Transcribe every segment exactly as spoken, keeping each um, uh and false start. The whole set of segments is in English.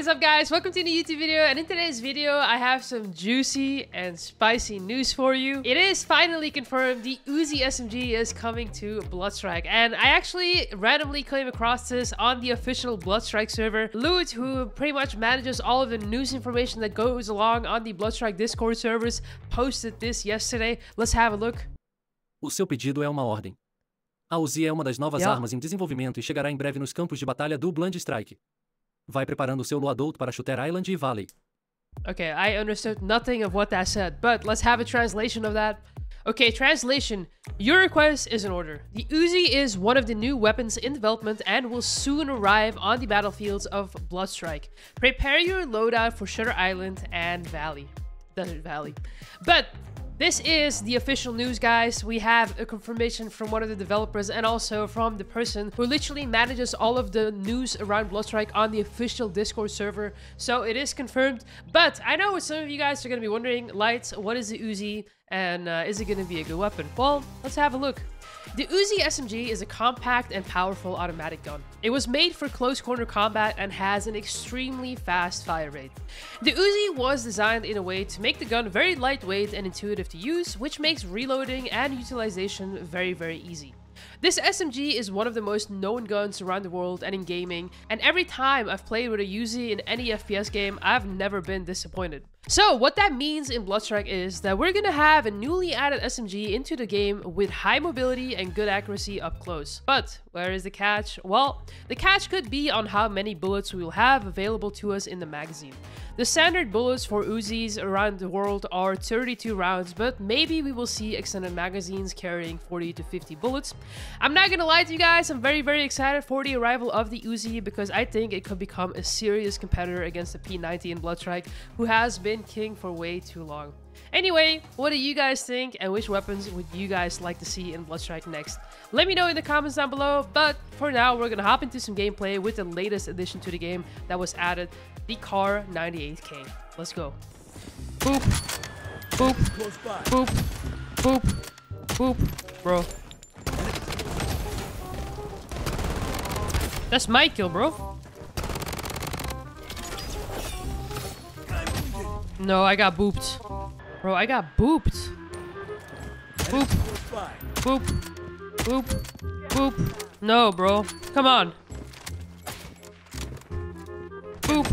What is up, guys? Welcome to the YouTube video, and in today's video I have some juicy and spicy news for you. It is finally confirmed the Uzi S M G is coming to Bloodstrike, and I actually randomly came across this on the official Bloodstrike server. Lythes, who pretty much manages all of the news information that goes along on the Bloodstrike Discord servers, posted this yesterday. Let's have a look. O seu pedido é uma ordem. A Uzi é uma das novas yeah. armas em desenvolvimento e chegará em breve nos campos de batalha do Bloodstrike. Vai preparando seu loadout para Shooter Island e Valley. Okay, I understood nothing of what that said, but let's have a translation of that. Okay, translation. Your request is in order. The Uzi is one of the new weapons in development and will soon arrive on the battlefields of Bloodstrike. Prepare your loadout for Shooter Island and Valley. Desert Valley. But this is the official news, guys. We have a confirmation from one of the developers and also from the person who literally manages all of the news around Bloodstrike on the official Discord server. So it is confirmed. But I know some of you guys are going to be wondering, Lythes, what is the Uzi and uh, is it going to be a good weapon? Well, let's have a look. The Uzi S M G is a compact and powerful automatic gun. It was made for close corner combat and has an extremely fast fire rate. The Uzi was designed in a way to make the gun very lightweight and intuitive to use, which makes reloading and utilization very, very easy. This S M G is one of the most known guns around the world and in gaming, and every time I've played with a Uzi in any F P S game, I've never been disappointed. So what that means in Bloodstrike is that we're gonna have a newly added S M G into the game with high mobility and good accuracy up close. But where is the catch? Well, the catch could be on how many bullets we will have available to us in the magazine. The standard bullets for Uzis around the world are thirty-two rounds, but maybe we will see extended magazines carrying forty to fifty bullets. I'm not gonna lie to you guys, I'm very, very excited for the arrival of the Uzi because I think it could become a serious competitor against the P ninety in Bloodstrike, who has been king for way too long. Anyway, what do you guys think, and which weapons would you guys like to see in Bloodstrike next? Let me know in the comments down below, but for now we're gonna hop into some gameplay with the latest addition to the game that was added, the Kar ninety-eight K. Let's go. Boop, boop, boop, boop, boop, bro. That's my kill, bro. No, I got booped. Bro, I got booped. Boop. Boop. Boop. Boop. No, bro. Come on. Boop.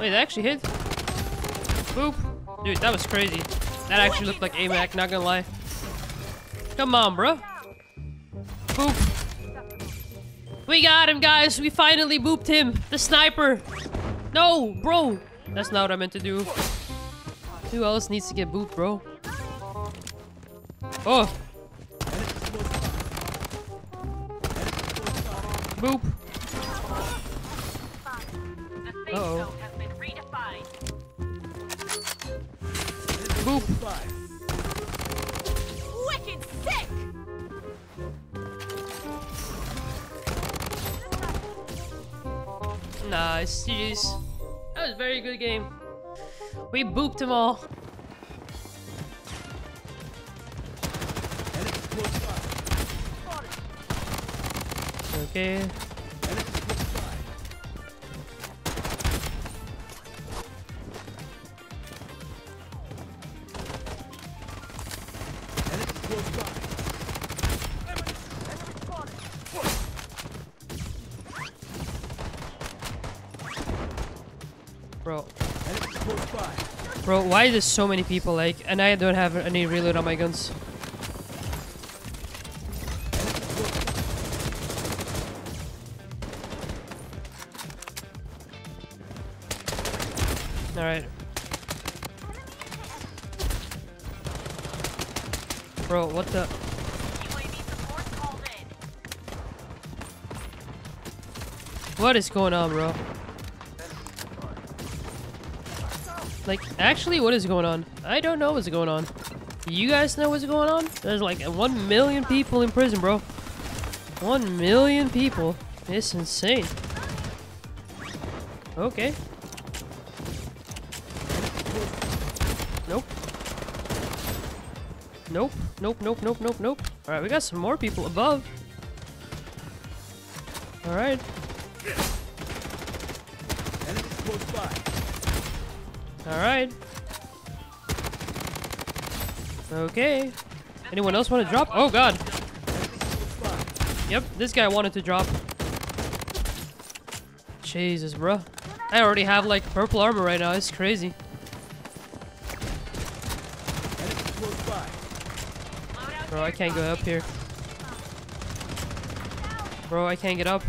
Wait, that actually hit? Boop. Dude, that was crazy. That actually looked like a MAC, not gonna lie. Come on, bro. Boop. We got him, guys. We finally booped him. The sniper. No, bro. That's not what I meant to do. Who else needs to get booped, bro? Oh. Boop. Uh-oh. Boop. Wicked sick. Nice, jeez. That was a very good game. We booped them all. Okay. Bro. Bro, why is there so many people, like, and I don't have any reload on my guns? Alright. Bro, what the? What is going on, bro? Like, actually, what is going on? I don't know what's going on. You guys know what's going on? There's like one million people in prison, bro. One million people. It's insane. Okay. Nope. Nope, nope, nope, nope, nope, nope. Alright, we got some more people above. Alright. Alright. Okay. Anyone else want to drop? Oh god. Yep, this guy wanted to drop. Jesus, bro. I already have like purple armor right now. It's crazy. Bro, I can't go up here. Bro, I can't get up.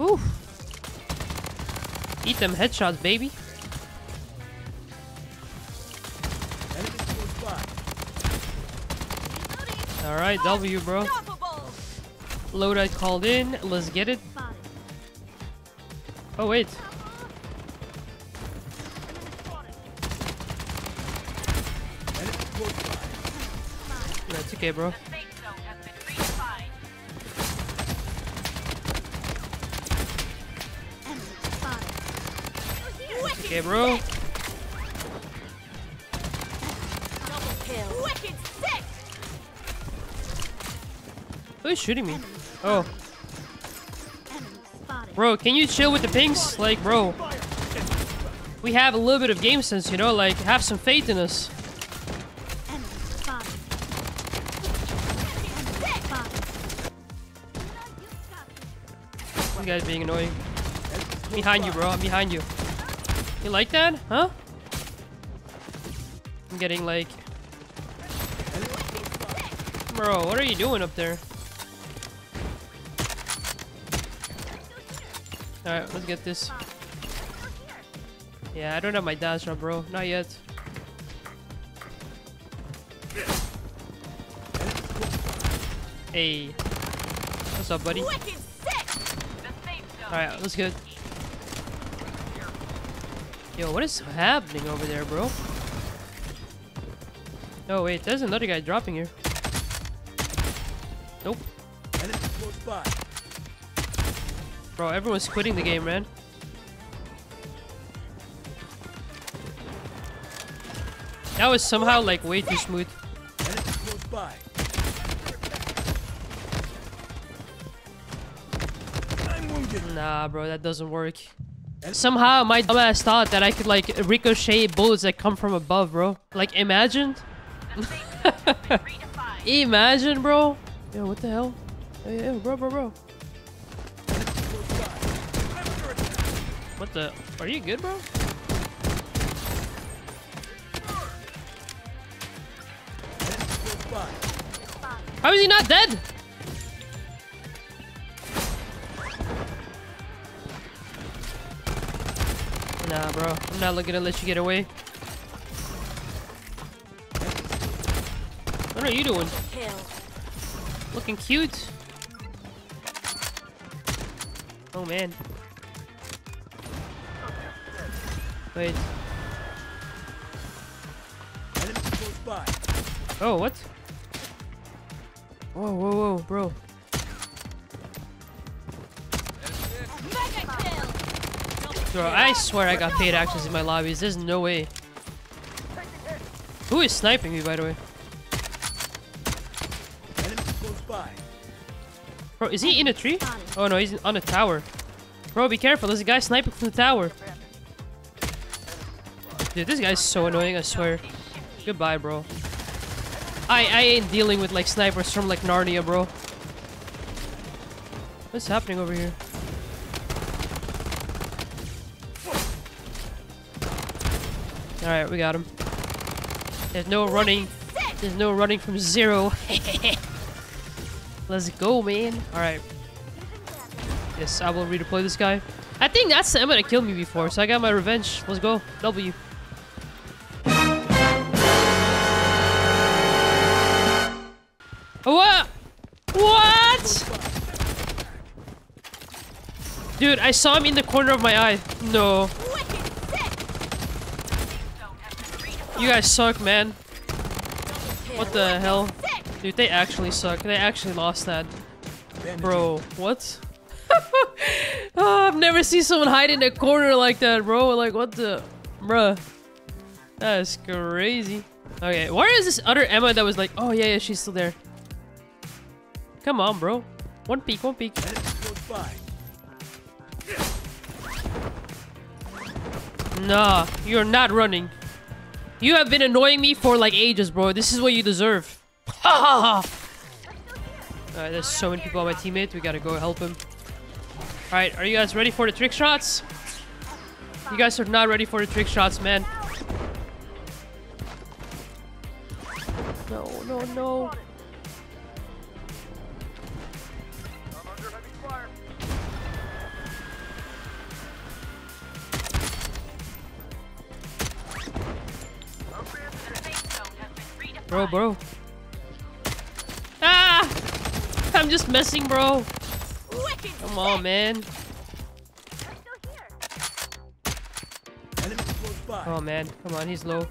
Ooh. Eat them headshots, baby. Alright, W, bro. Loadout called in. Let's get it. Oh, wait. That's okay, bro. That's okay, bro. Who is shooting me? Oh. Bro, can you chill with the pings? Like, bro. We have a little bit of game sense, you know? Like, have some faith in us. You guys being annoying. I'm behind you, bro. I'm behind you. You like that? Huh? I'm getting, like... Bro, what are you doing up there? Alright, let's get this. Yeah, I don't have my dash up, bro. Not yet. Hey. What's up, buddy? Alright, let's go. Yo, what is happening over there, bro? Oh, wait. There's another guy dropping here. Nope. Bro, everyone's quitting the game, man. That was somehow like way too smooth. Nah, bro, that doesn't work. Somehow my dumbass thought that I could like ricochet bullets that come from above, bro. Like, imagine. Imagine, bro. Yo, what the hell? Hey, yo, bro, bro, bro. What the? Are you good, bro? How is he not dead? Nah, bro. I'm not looking to let you get away. What are you doing? Looking cute. Oh, man. Wait. Oh, what? Whoa, whoa, whoa, bro. Bro, I swear I got paid actions in my lobbies. There's no way. Who is sniping me, by the way? Bro, is he in a tree? Oh, no, he's on a tower. Bro, be careful. There's a guy sniping from the tower. Dude, this guy's so annoying, I swear. Goodbye, bro. I, I ain't dealing with, like, snipers from, like, Narnia, bro. What's happening over here? Alright, we got him. There's no running. There's no running from zero. Let's go, man. Alright. Yes, I will redeploy this guy. I think that's the M that killed me before, so I got my revenge. Let's go. W. What? What? Dude, I saw him in the corner of my eye. No. You guys suck, man. What the hell? Dude, they actually suck. They actually lost that. Bro, what? Oh, I've never seen someone hide in a corner like that, bro. Like, what the... Bruh. That is crazy. Okay, where is this other Emma that was like, oh yeah, yeah, she's still there. Come on, bro. One peek, one peek. Nah, you're not running. You have been annoying me for like ages, bro. This is what you deserve. Ha ha ha! Alright, there's so many people on my teammate. We gotta go help him. Alright, are you guys ready for the trick shots? You guys are not ready for the trick shots, man. No, no, no. Bro, bro. Ah! I'm just messing, bro. Come on, man. Oh, man. Come on, he's low.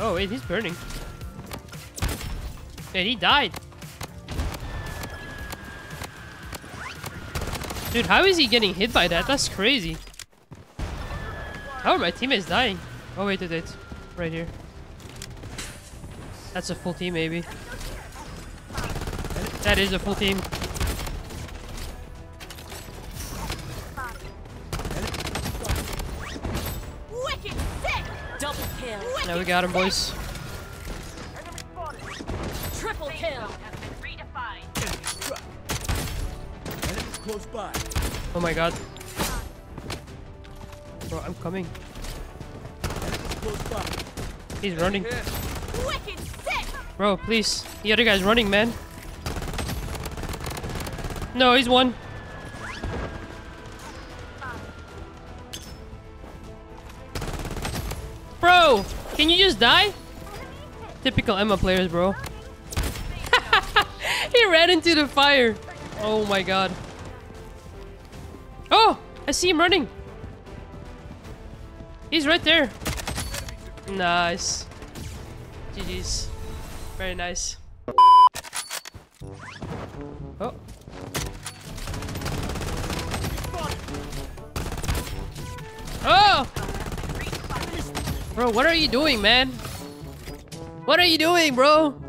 Oh, wait, he's burning. Man, he died. Dude, how is he getting hit by that? That's crazy. How are my teammates dying? Oh, wait, wait, wait. Right here. That's a full team, maybe. That is a full team. Now we got him, boys. Triple kill. Oh my god. Bro, I'm coming. He's running. Bro, please. The other guy's running, man. No, he's one. Bro, can you just die? Typical Emma players, bro. He ran into the fire. Oh my god. Oh, I see him running. He's right there. Nice. G G's. Very nice. Oh. Oh! Bro, what are you doing, man? What are you doing, bro?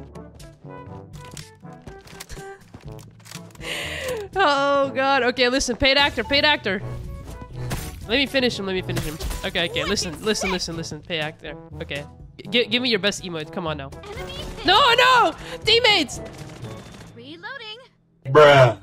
Oh, God. Okay, listen. Paid actor. Paid actor. Let me finish him, let me finish him. Okay, okay, listen, listen, listen, listen. Pay actor. Okay. G give me your best emote. Come on now. No, no! Teammates! Reloading. Bruh.